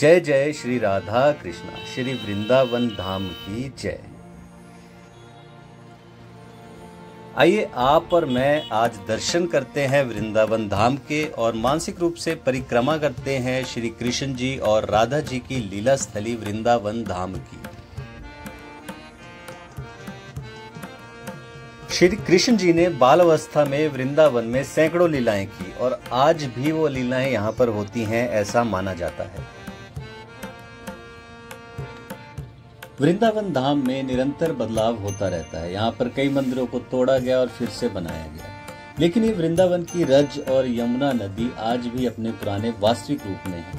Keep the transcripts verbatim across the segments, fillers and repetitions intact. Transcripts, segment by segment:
जय जय श्री राधा कृष्णा, श्री वृंदावन धाम की जय। आइए आप और मैं आज दर्शन करते हैं वृंदावन धाम के और मानसिक रूप से परिक्रमा करते हैं श्री कृष्ण जी और राधा जी की लीला स्थली वृंदावन धाम की। श्री कृष्ण जी ने बाल अवस्था में वृंदावन में सैकड़ों लीलाएं की और आज भी वो लीलाएं यहाँ पर होती हैं, ऐसा माना जाता है। वृंदावन धाम में निरंतर बदलाव होता रहता है। यहाँ पर कई मंदिरों को तोड़ा गया और फिर से बनाया गया, लेकिन ये वृंदावन की रज और यमुना नदी आज भी अपने पुराने वास्तविक रूप में है।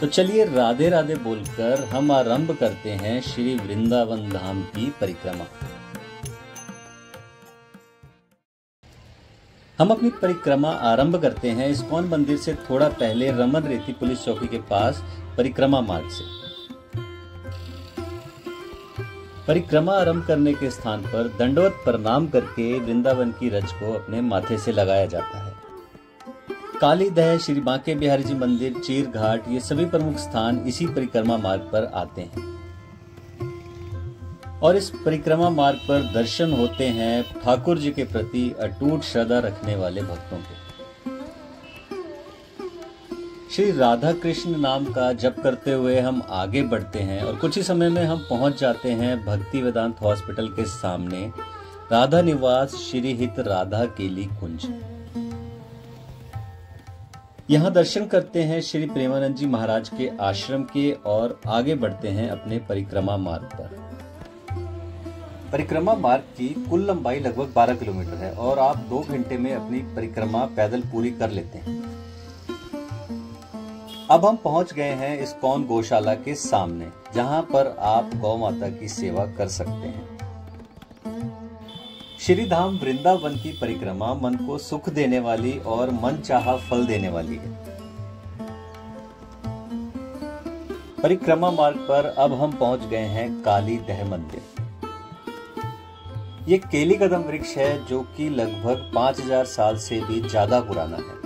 तो चलिए राधे राधे बोलकर हम आरंभ करते हैं श्री वृंदावन धाम की परिक्रमा। हम अपनी परिक्रमा आरंभ करते हैं इस्कॉन मंदिर से थोड़ा पहले रमन रेती पुलिस चौकी के पास परिक्रमा मार्ग से। परिक्रमा आरंभ करने के स्थान पर दंडवत प्रणाम करके वृंदावन की रज को अपने माथे से लगाया जाता है। कालीदह, श्री बांके बिहारी जी मंदिर, चीर घाट, ये सभी प्रमुख स्थान इसी परिक्रमा मार्ग पर आते हैं और इस परिक्रमा मार्ग पर दर्शन होते हैं ठाकुर जी के प्रति अटूट श्रद्धा रखने वाले भक्तों के। श्री राधा कृष्ण नाम का जप करते हुए हम आगे बढ़ते हैं और कुछ ही समय में हम पहुंच जाते हैं भक्ति वेदांत हॉस्पिटल के सामने राधा निवास श्री हित राधा केली कुंज। यहाँ दर्शन करते हैं श्री प्रेमानंद जी महाराज के आश्रम के और आगे बढ़ते हैं अपने परिक्रमा मार्ग पर। परिक्रमा मार्ग की कुल लंबाई लगभग बारह किलोमीटर है और आप दो घंटे में अपनी परिक्रमा पैदल पूरी कर लेते हैं। अब हम पहुंच गए हैं इस्कॉन गौशाला के सामने, जहां पर आप गौ माता की सेवा कर सकते हैं। श्री धाम वृंदावन की परिक्रमा मन को सुख देने वाली और मनचाहा फल देने वाली है। परिक्रमा मार्ग पर अब हम पहुंच गए हैं कालीदह मंदिर। ये केली कदम वृक्ष है जो कि लगभग पाँच हज़ार साल से भी ज्यादा पुराना है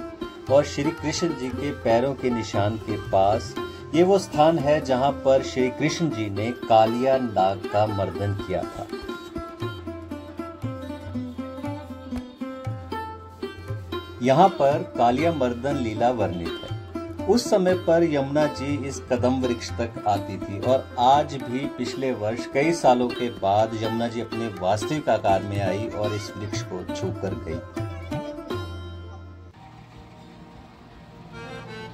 और श्री कृष्ण जी के पैरों के निशान के पास ये वो स्थान है जहां पर श्री कृष्ण जी ने कालिया नाग का मर्दन किया था। यहाँ पर कालिया मर्दन लीला वर्णित है। उस समय पर यमुना जी इस कदम वृक्ष तक आती थी और आज भी पिछले वर्ष कई सालों के बाद यमुना जी अपने वास्तविक आकार में आई और इस वृक्ष को छूकर गई।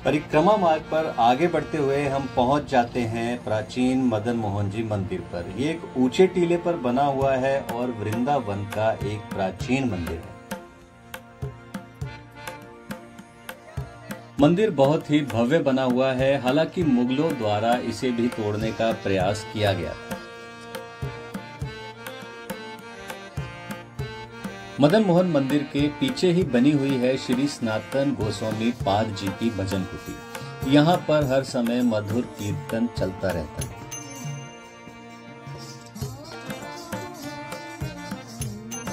परिक्रमा मार्ग पर आगे बढ़ते हुए हम पहुंच जाते हैं प्राचीन मदन मोहन जी मंदिर पर। ये एक ऊंचे टीले पर बना हुआ है और वृंदावन का एक प्राचीन मंदिर है। मंदिर बहुत ही भव्य बना हुआ है, हालांकि मुगलों द्वारा इसे भी तोड़ने का प्रयास किया गया था। मदन मोहन मंदिर के पीछे ही बनी हुई है श्री सनातन गोस्वामी पाद जी की भजन कुटी। यहाँ पर हर समय मधुर कीर्तन चलता रहता है।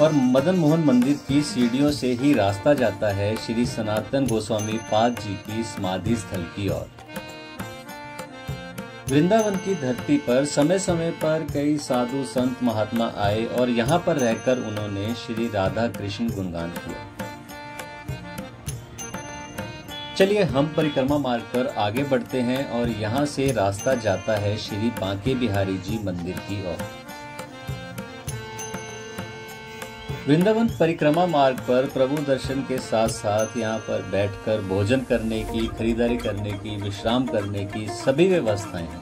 और मदन मोहन मंदिर की सीढ़ियों से ही रास्ता जाता है श्री सनातन गोस्वामी पाद जी की समाधि स्थल की ओर। वृंदावन की धरती पर समय समय पर कई साधु संत महात्मा आए और यहाँ पर रहकर उन्होंने श्री राधा कृष्ण गुणगान किया। चलिए हम परिक्रमा मार्ग पर आगे बढ़ते हैं और यहाँ से रास्ता जाता है श्री बांके बिहारी जी मंदिर की ओर। वृंदावन परिक्रमा मार्ग पर प्रभु दर्शन के साथ साथ यहाँ पर बैठकर भोजन करने की, खरीदारी करने की, विश्राम करने की सभी व्यवस्थाएं हैं।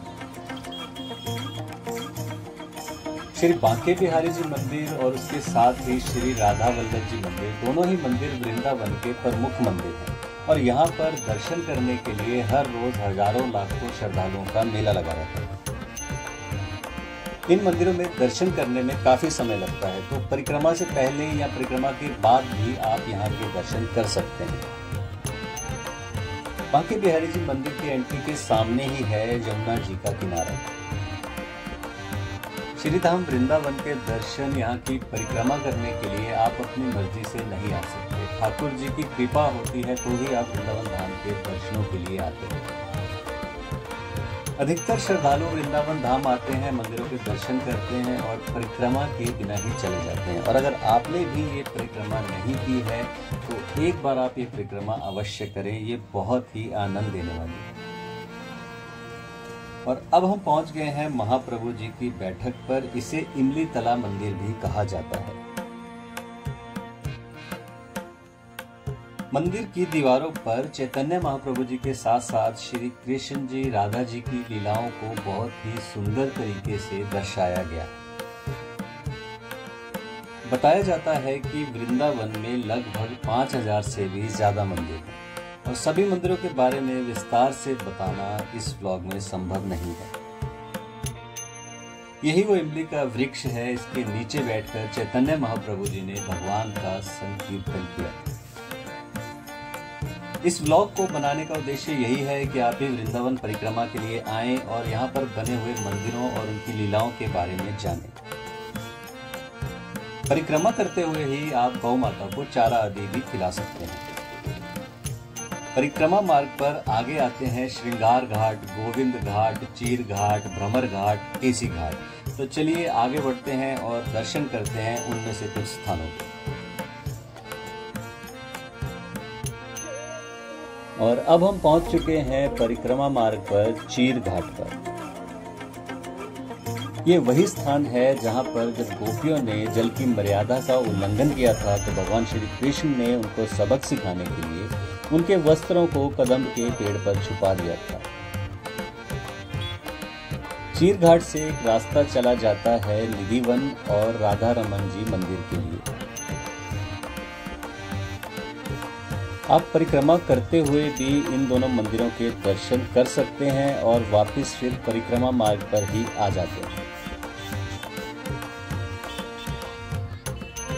श्री बांके बिहारी जी मंदिर और उसके साथ ही श्री राधावल्लभ जी मंदिर, दोनों ही मंदिर वृंदावन के प्रमुख मंदिर हैं और यहाँ पर दर्शन करने के लिए हर रोज हजारों लाखों श्रद्धालुओं का मेला लगा रहता है। इन मंदिरों में दर्शन करने में काफ़ी समय लगता है, तो परिक्रमा से पहले या परिक्रमा के बाद भी आप यहाँ के दर्शन कर सकते हैं। बांके बिहारी जी मंदिर की एंट्री के सामने ही है यमुना जी का किनारा। श्री धाम वृंदावन के दर्शन, यहाँ की परिक्रमा करने के लिए आप अपनी मर्जी से नहीं आ सकते। ठाकुर जी की कृपा होती है तो ही आप वृंदावन धाम के दर्शनों के लिए आते हैं। अधिकतर श्रद्धालु वृंदावन धाम आते हैं, मंदिरों के दर्शन करते हैं और परिक्रमा के बिना ही चले जाते हैं। और अगर आपने भी ये परिक्रमा नहीं की है तो एक बार आप ये परिक्रमा अवश्य करें, ये बहुत ही आनंद देने वाली है। और अब हम पहुंच गए हैं महाप्रभु जी की बैठक पर। इसे इमली तला मंदिर भी कहा जाता है। मंदिर की दीवारों पर चैतन्य महाप्रभु जी के साथ साथ श्री कृष्ण जी, राधा जी की लीलाओं को बहुत ही सुंदर तरीके से दर्शाया गया। बताया जाता है कि वृंदावन में लगभग पाँच हज़ार से भी ज्यादा मंदिर हैं और सभी मंदिरों के बारे में विस्तार से बताना इस ब्लॉग में संभव नहीं है। यही वो इमली का वृक्ष है, इसके नीचे बैठकर चैतन्य महाप्रभु जी ने भगवान का संकीर्तन किया। इस ब्लॉग को बनाने का उद्देश्य यही है कि आप भी वृंदावन परिक्रमा के लिए आएं और यहाँ पर बने हुए मंदिरों और उनकी लीलाओं के बारे में जानें। परिक्रमा करते हुए ही आप गौ माता को चारा आदि भी खिला सकते हैं। परिक्रमा मार्ग पर आगे आते हैं श्रृंगार घाट, गोविंद घाट, चीर घाट, भ्रमर घाट, केसी घाट। तो चलिए आगे बढ़ते हैं और दर्शन करते हैं उनमें से कुछ स्थानों पर। और अब हम पहुंच चुके हैं परिक्रमा मार्ग पर चीर घाट पर। ये वही स्थान है जहां पर जब गोपियों ने जल की मर्यादा का उल्लंघन किया था तो भगवान श्री कृष्ण ने उनको सबक सिखाने के लिए उनके वस्त्रों को कदम के पेड़ पर छुपा दिया था। चीर घाट से एक रास्ता चला जाता है निधिवन और राधा रमन जी मंदिर के लिए। आप परिक्रमा करते हुए भी इन दोनों मंदिरों के दर्शन कर सकते हैं और वापस फिर परिक्रमा मार्ग पर ही आ जाते हैं।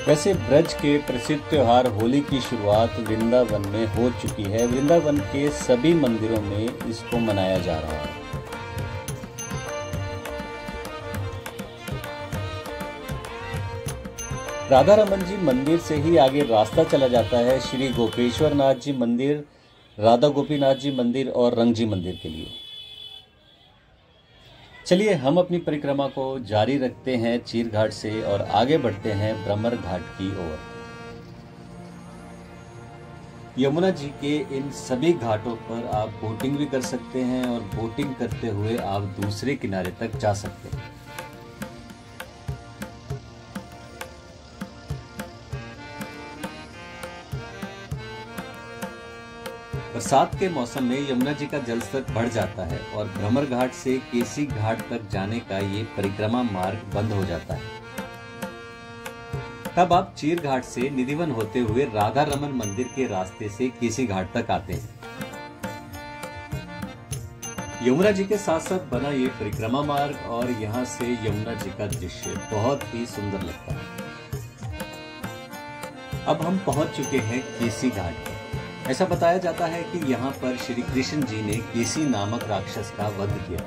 वैसे ब्रज के प्रसिद्ध त्यौहार होली की शुरुआत वृंदावन में हो चुकी है। वृंदावन के सभी मंदिरों में इसको मनाया जा रहा है। राधा रमन जी मंदिर से ही आगे रास्ता चला जाता है श्री गोपेश्वर नाथ जी मंदिर, राधा गोपीनाथ जी मंदिर और रंगजी मंदिर के लिए। चलिए हम अपनी परिक्रमा को जारी रखते हैं चीर घाट से और आगे बढ़ते हैं भ्रमर घाट की ओर। यमुना जी के इन सभी घाटों पर आप बोटिंग भी कर सकते हैं और बोटिंग करते हुए आप दूसरे किनारे तक जा सकते हैं। बरसात के मौसम में यमुना जी का जलस्तर बढ़ जाता है और भ्रमर घाट से केसी घाट तक जाने का ये परिक्रमा मार्ग बंद हो जाता है। तब आप चीर घाट से निधिवन होते हुए राधा रमन मंदिर के रास्ते से केसी घाट तक आते हैं। यमुना जी के साथ साथ बना ये परिक्रमा मार्ग और यहाँ से यमुना जी का दृश्य बहुत ही सुंदर लगता है। अब हम पहुंच चुके हैं केसी घाट। ऐसा बताया जाता है कि यहाँ पर श्री कृष्ण जी ने केसी नामक राक्षस का वध किया।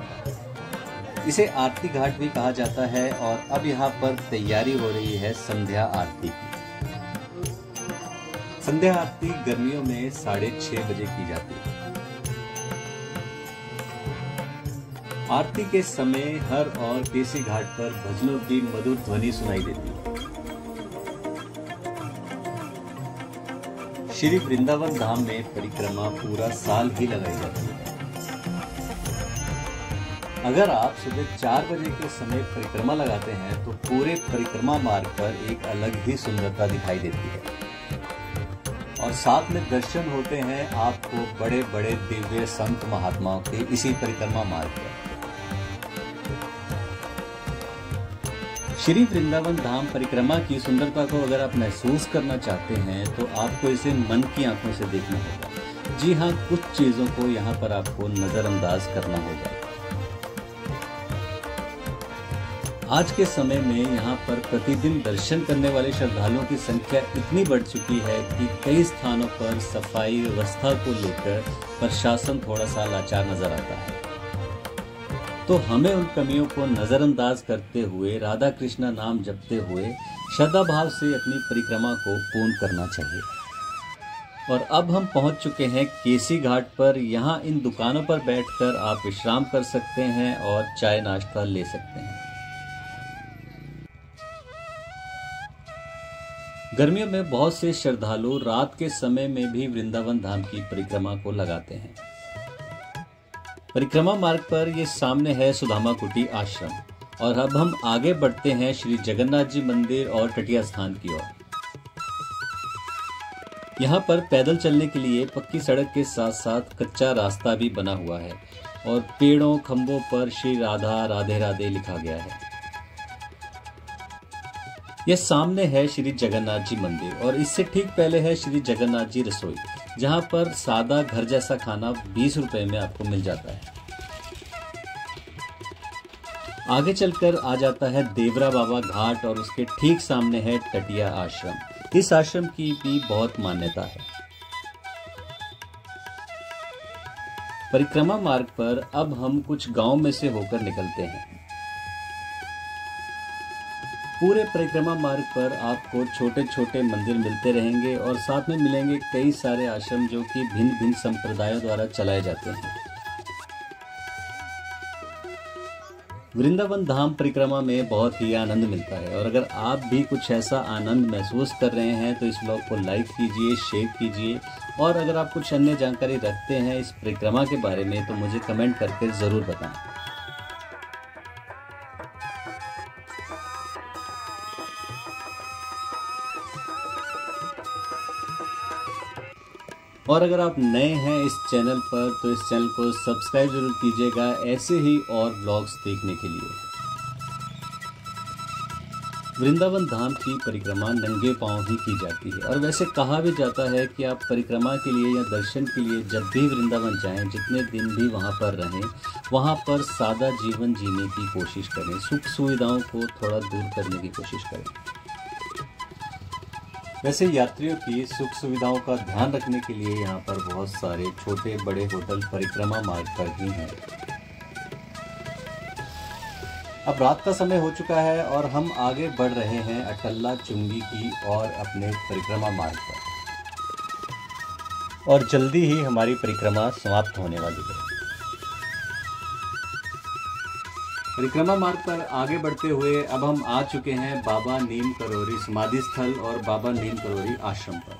इसे आरती घाट भी कहा जाता है और अब यहाँ पर तैयारी हो रही है संध्या आरती की। संध्या आरती गर्मियों में साढ़े छह बजे की जाती है। आरती के समय हर और केसी घाट पर भजनों की मधुर ध्वनि सुनाई देती है। श्री वृंदावन धाम में परिक्रमा पूरा साल ही लगाई जाती है। अगर आप सुबह चार बजे के समय परिक्रमा लगाते हैं तो पूरे परिक्रमा मार्ग पर एक अलग ही सुंदरता दिखाई देती है और साथ में दर्शन होते हैं आपको बड़े बड़े दिव्य संत महात्माओं के इसी परिक्रमा मार्ग पर। श्री वृंदावन धाम परिक्रमा की सुंदरता को अगर आप महसूस करना चाहते हैं तो आपको इसे मन की आंखों से देखना होगा। जी हाँ, कुछ चीज़ों को यहाँ पर आपको नज़रअंदाज करना होगा। आज के समय में यहाँ पर प्रतिदिन दर्शन करने वाले श्रद्धालुओं की संख्या इतनी बढ़ चुकी है कि कई स्थानों पर सफाई व्यवस्था को लेकर प्रशासन थोड़ा सा लाचार नजर आता है। तो हमें उन कमियों को नज़रअंदाज करते हुए राधा कृष्णा नाम जपते हुए श्रद्धा भाव से अपनी परिक्रमा को पूर्ण करना चाहिए। और अब हम पहुंच चुके हैं केसी घाट पर। यहाँ इन दुकानों पर बैठकर आप विश्राम कर सकते हैं और चाय नाश्ता ले सकते हैं। गर्मियों में बहुत से श्रद्धालु रात के समय में भी वृंदावन धाम की परिक्रमा को लगाते हैं। परिक्रमा मार्ग पर ये सामने है सुदामा कुटी आश्रम और अब हम आगे बढ़ते हैं श्री जगन्नाथ जी मंदिर और टटिया स्थान की ओर। यहाँ पर पैदल चलने के लिए पक्की सड़क के साथ साथ कच्चा रास्ता भी बना हुआ है और पेड़ों खंभों पर श्री राधा राधे राधे लिखा गया है। यह सामने है श्री जगन्नाथ जी मंदिर और इससे ठीक पहले है श्री जगन्नाथ जी रसोई, जहाँ पर सादा घर जैसा खाना बीस रुपए में आपको मिल जाता है। आगे चलकर आ जाता है देवराहा बाबा घाट और उसके ठीक सामने है टटिया आश्रम। इस आश्रम की भी बहुत मान्यता है। परिक्रमा मार्ग पर अब हम कुछ गांव में से होकर निकलते हैं। पूरे परिक्रमा मार्ग पर आपको छोटे छोटे मंदिर मिलते रहेंगे और साथ में मिलेंगे कई सारे आश्रम जो कि भिन्न भिन्न संप्रदायों द्वारा चलाए जाते हैं। वृंदावन धाम परिक्रमा में बहुत ही आनंद मिलता है और अगर आप भी कुछ ऐसा आनंद महसूस कर रहे हैं तो इस ब्लॉग को लाइक कीजिए, शेयर कीजिए और अगर आप कुछ अन्य जानकारी रखते हैं इस परिक्रमा के बारे में तो मुझे कमेंट करके ज़रूर बताएं। और अगर आप नए हैं इस चैनल पर तो इस चैनल को सब्सक्राइब जरूर कीजिएगा ऐसे ही और ब्लॉग्स देखने के लिए। वृंदावन धाम की परिक्रमा नंगे पांव ही की जाती है और वैसे कहा भी जाता है कि आप परिक्रमा के लिए या दर्शन के लिए जब भी वृंदावन जाएं, जितने दिन भी वहां पर रहें, वहां पर सादा जीवन जीने की कोशिश करें, सुख सुविधाओं को थोड़ा दूर करने की कोशिश करें। वैसे यात्रियों की सुख सुविधाओं का ध्यान रखने के लिए यहाँ पर बहुत सारे छोटे बड़े होटल परिक्रमा मार्ग पर ही हैं। अब रात का समय हो चुका है और हम आगे बढ़ रहे हैं अटल्ला चुंगी की और अपने परिक्रमा मार्ग पर और जल्दी ही हमारी परिक्रमा समाप्त होने वाली है। परिक्रमा मार्ग पर आगे बढ़ते हुए अब हम आ चुके हैं बाबा नीम करोरी समाधि स्थल और बाबा नीम करोरी आश्रम पर।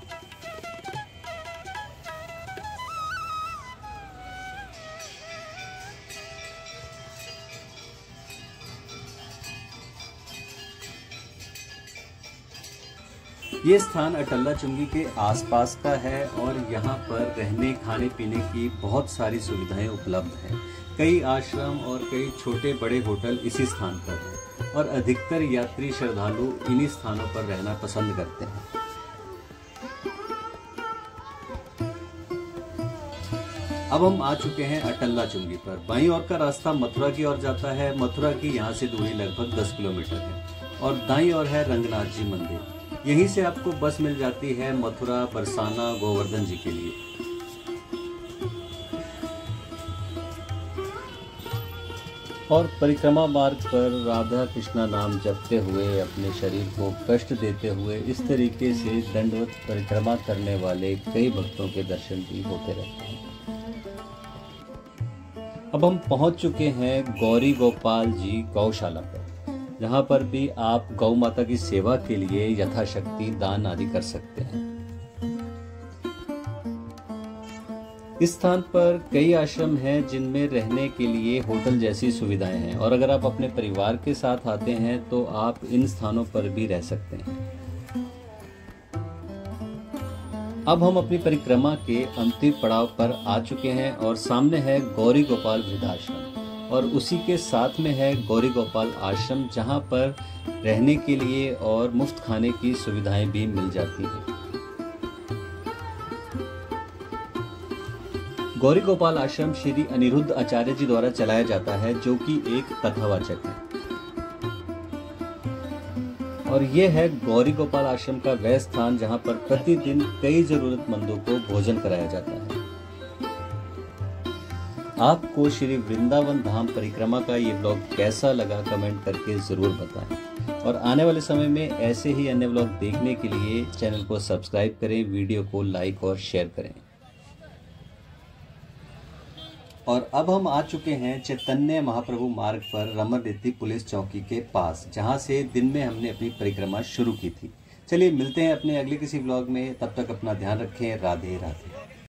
ये स्थान अटल्ला चुंगी के आसपास का है और यहाँ पर रहने खाने पीने की बहुत सारी सुविधाएं उपलब्ध हैं। कई आश्रम और कई छोटे बड़े होटल इसी स्थान पर हैं और अधिकतर यात्री श्रद्धालु इन्हीं स्थानों पर रहना पसंद करते हैं। अब हम आ चुके हैं अटल्ला चुंगी पर। बाईं ओर का रास्ता मथुरा की ओर जाता है। मथुरा की यहाँ से दूरी लगभग दस किलोमीटर है और दाईं ओर है रंगनाथ जी मंदिर। यहीं से आपको बस मिल जाती है मथुरा बरसाना गोवर्धन जी के लिए। और परिक्रमा मार्ग पर राधा कृष्णा नाम जपते हुए अपने शरीर को कष्ट देते हुए इस तरीके से दंडवत परिक्रमा करने वाले कई भक्तों के दर्शन भी होते रहते हैं। अब हम पहुंच चुके हैं गौरी गोपाल जी गौशाला पर, जहां पर भी आप गौ माता की सेवा के लिए यथाशक्ति दान आदि कर सकते हैं। इस स्थान पर कई आश्रम हैं जिनमें रहने के लिए होटल जैसी सुविधाएं हैं और अगर आप अपने परिवार के साथ आते हैं तो आप इन स्थानों पर भी रह सकते हैं। अब हम अपनी परिक्रमा के अंतिम पड़ाव पर आ चुके हैं और सामने है गौरी गोपाल वृद्धाश्रम और उसी के साथ में है गौरी गोपाल आश्रम, जहां पर रहने के लिए और मुफ्त खाने की सुविधाएं भी मिल जाती हैं। गौरी गोपाल आश्रम श्री अनिरुद्ध आचार्य जी द्वारा चलाया जाता है जो कि एक कथावाचक है और यह है गौरी गोपाल आश्रम का वह स्थान जहां पर प्रतिदिन कई जरूरतमंदों को भोजन कराया जाता है। आपको श्री वृंदावन धाम परिक्रमा का ये ब्लॉग कैसा लगा कमेंट करके जरूर बताएं। और आने वाले समय में ऐसे ही अन्य ब्लॉग देखने के लिए चैनल को सब्सक्राइब करें, वीडियो को लाइक और शेयर करें। और अब हम आ चुके हैं चैतन्य महाप्रभु मार्ग पर रमन रेती पुलिस चौकी के पास, जहां से दिन में हमने अपनी परिक्रमा शुरू की थी। चलिए मिलते हैं अपने अगले किसी ब्लॉग में, तब तक अपना ध्यान रखें। राधे राधे।